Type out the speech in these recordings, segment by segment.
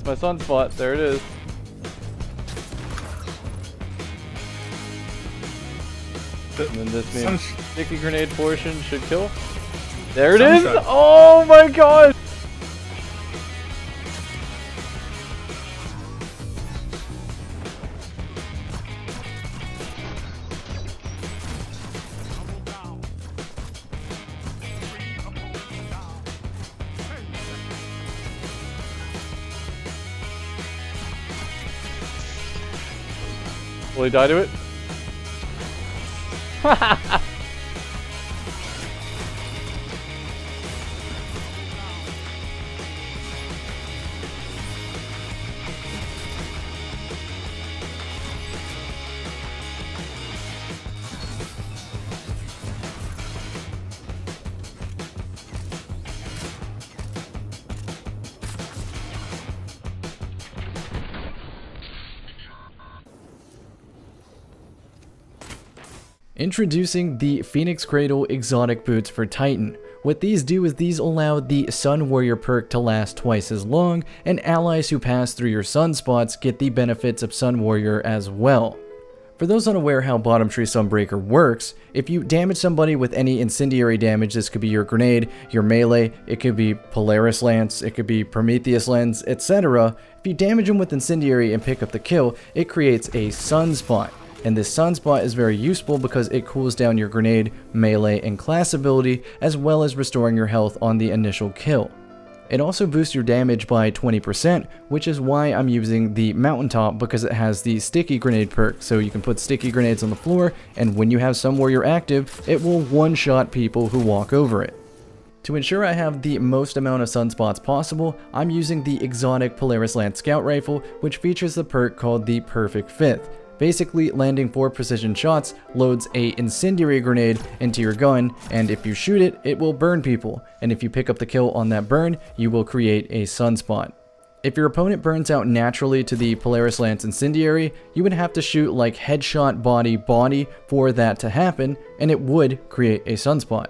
That's my sunspot. There it is. And then this means sticky grenade portion should kill. There it is! Oh my god! Will he die to it? Introducing the Phoenix Cradle exotic boots for Titan. What these do is these allow the Sun Warrior perk to last twice as long, and allies who pass through your sunspots get the benefits of Sun Warrior as well. For those unaware how Bottom Tree Sunbreaker works, if you damage somebody with any incendiary damage, this could be your grenade, your melee, it could be Polaris Lance, it could be Prometheus Lens, etc. If you damage them with incendiary and pick up the kill, it creates a sunspot. And this sunspot is very useful because it cools down your grenade, melee, and class ability, as well as restoring your health on the initial kill. It also boosts your damage by 20%, which is why I'm using the mountaintop, because it has the sticky grenade perk, so you can put sticky grenades on the floor, and when you have Sun Warrior active, it will one-shot people who walk over it. To ensure I have the most amount of sunspots possible, I'm using the exotic Polaris Lance Scout Rifle, which features the perk called the Perfect Fifth. Basically, landing 4 precision shots loads an incendiary grenade into your gun, and if you shoot it, it will burn people, and if you pick up the kill on that burn, you will create a sunspot. If your opponent burns out naturally to the Polaris Lance incendiary, you would have to shoot like headshot body for that to happen, and it would create a sunspot.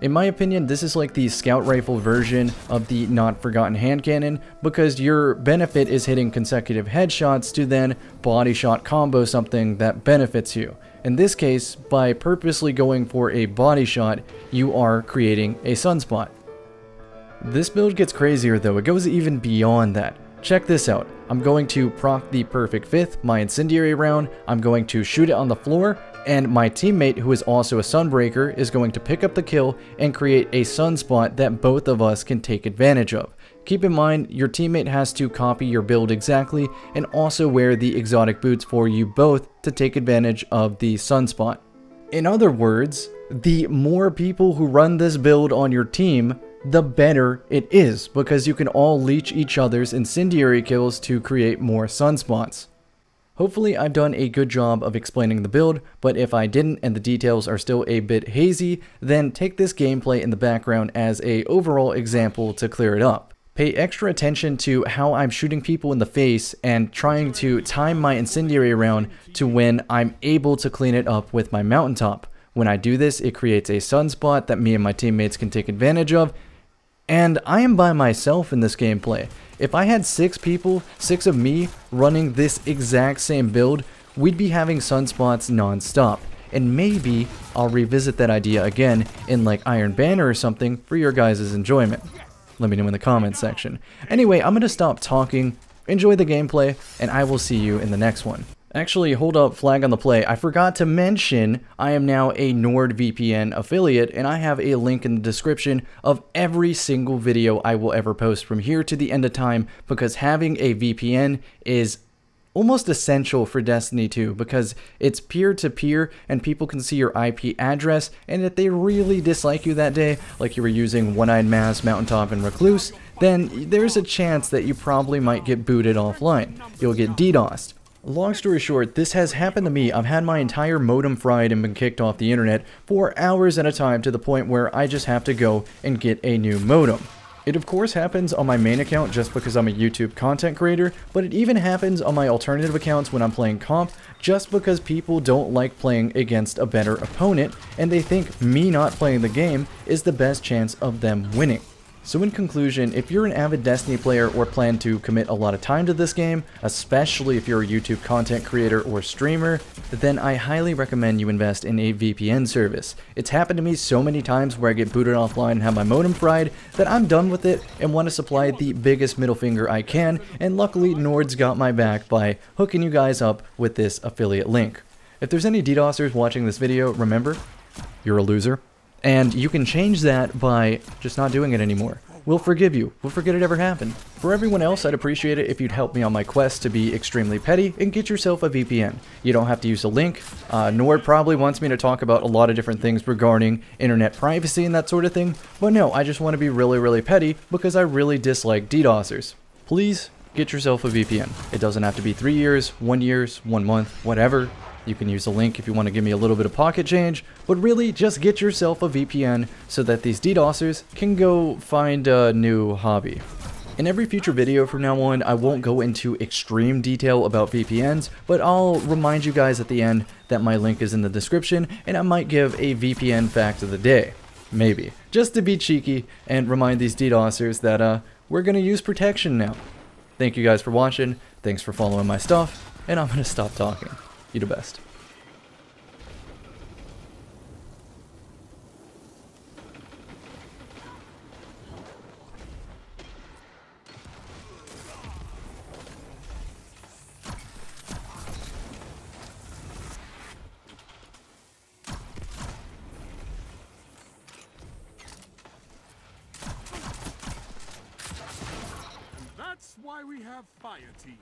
In my opinion, this is like the scout rifle version of the Not Forgotten hand cannon, because your benefit is hitting consecutive headshots to then body shot combo something that benefits you. In this case, by purposely going for a body shot, you are creating a sunspot. This build gets crazier though, it goes even beyond that. Check this out. I'm going to proc the Perfect Fifth, my incendiary round, I'm going to shoot it on the floor, and my teammate, who is also a Sunbreaker, is going to pick up the kill and create a sunspot that both of us can take advantage of. Keep in mind, your teammate has to copy your build exactly and also wear the exotic boots for you both to take advantage of the sunspot. In other words, the more people who run this build on your team, the better it is, because you can all leech each other's incendiary kills to create more sunspots. Hopefully I've done a good job of explaining the build, but if I didn't and the details are still a bit hazy, then take this gameplay in the background as an overall example to clear it up. Pay extra attention to how I'm shooting people in the face and trying to time my incendiary round to when I'm able to clean it up with my mountaintop. When I do this, it creates a sunspot that me and my teammates can take advantage of, and I am by myself in this gameplay. If I had 6 people, 6 of me, running this exact same build, we'd be having sunspots non-stop. And maybe I'll revisit that idea again in like Iron Banner or something for your guys' enjoyment. Let me know in the comments section. Anyway, I'm gonna stop talking, enjoy the gameplay, and I will see you in the next one. Actually, hold up, flag on the play. I forgot to mention I am now a NordVPN affiliate, and I have a link in the description of every single video I will ever post from here to the end of time, because having a VPN is almost essential for Destiny 2, because it's peer-to-peer and people can see your IP address, and if they really dislike you that day, like you were using One-Eyed Mask, Mountaintop, and Recluse, then there's a chance that you probably might get booted offline. You'll get DDoSed. Long story short, this has happened to me. I've had my entire modem fried and been kicked off the internet for hours at a time, to the point where I just have to go and get a new modem. It of course happens on my main account just because I'm a YouTube content creator, but it even happens on my alternative accounts when I'm playing comp, just because people don't like playing against a better opponent, and they think me not playing the game is the best chance of them winning. So in conclusion, if you're an avid Destiny player or plan to commit a lot of time to this game, especially if you're a YouTube content creator or streamer, then I highly recommend you invest in a VPN service. It's happened to me so many times where I get booted offline and have my modem fried that I'm done with it and want to supply the biggest middle finger I can, and luckily Nord's got my back by hooking you guys up with this affiliate link. If there's any DDoSers watching this video, remember, you're a loser. And you can change that by just not doing it anymore. We'll forgive you. We'll forget it ever happened. For everyone else, I'd appreciate it if you'd help me on my quest to be extremely petty and get yourself a VPN. You don't have to use a link. Nord probably wants me to talk about a lot of different things regarding internet privacy and that sort of thing, but no, I just want to be really, really petty because I really dislike DDoSers. Please get yourself a VPN. It doesn't have to be 3 years, 1 year, 1 month, whatever. You can use a link if you want to give me a little bit of pocket change, but really just get yourself a VPN so that these DDoSers can go find a new hobby. In every future video from now on, I won't go into extreme detail about VPNs, but I'll remind you guys at the end that my link is in the description, and I might give a VPN fact of the day. Maybe. Just to be cheeky and remind these DDoSers that we're going to use protection now. Thank you guys for watching, thanks for following my stuff, and I'm going to stop talking. You're the best. And that's why we have fire teams.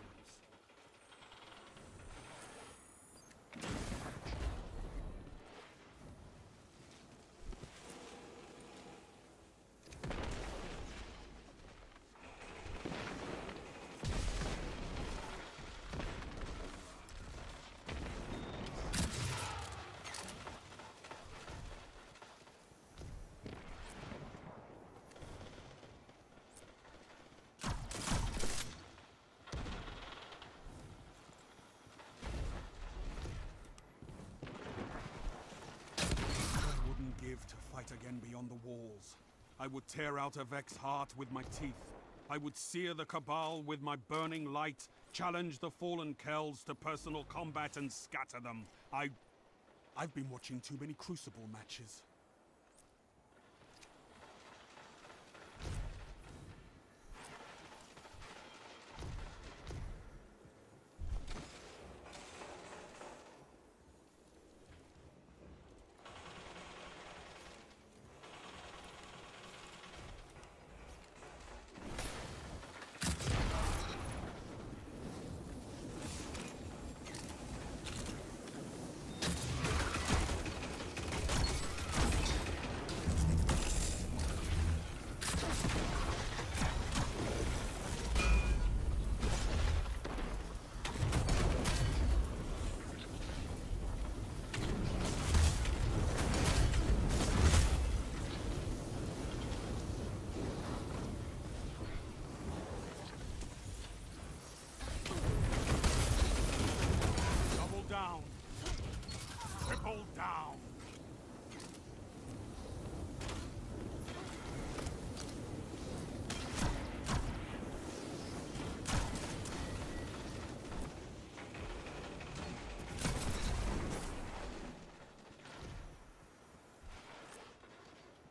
Again beyond the walls. I would tear out Avek's heart with my teeth. I would sear the Cabal with my burning light, challenge the fallen Kells to personal combat and scatter them. I've been watching too many Crucible matches.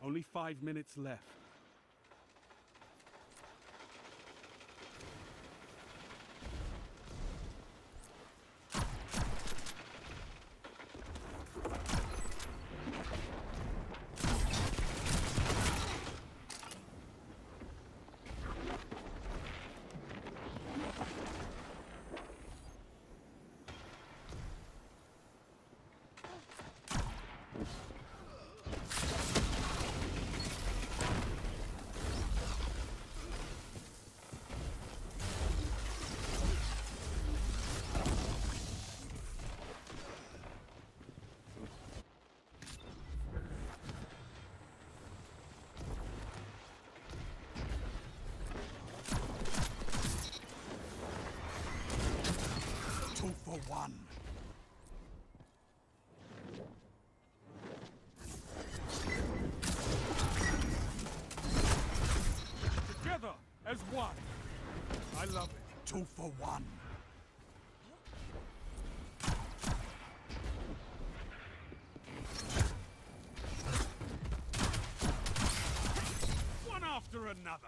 Only 5 minutes left. I love it. 2 for 1. One after another.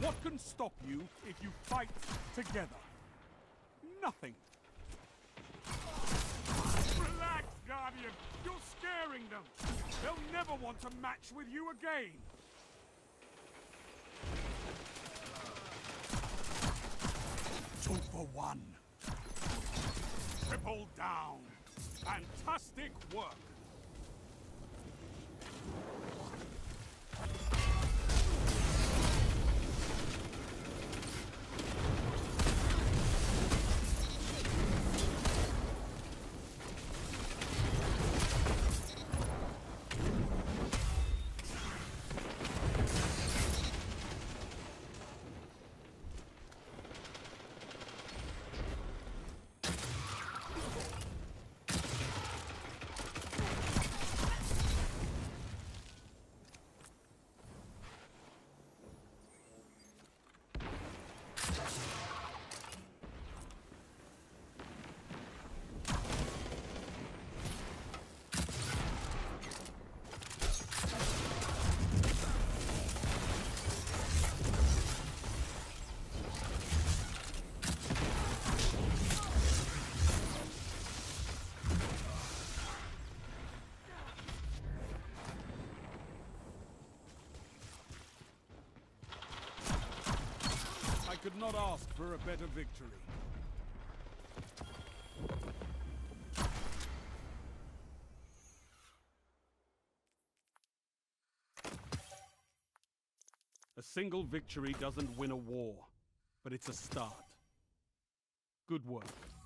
What can stop you if you fight together? Nothing. Relax, Guardian. You're scaring them. They'll never want to match with you again. Two for one. Triple down. Fantastic work. I could not ask for a better victory. A single victory doesn't win a war, but it's a start. Good work.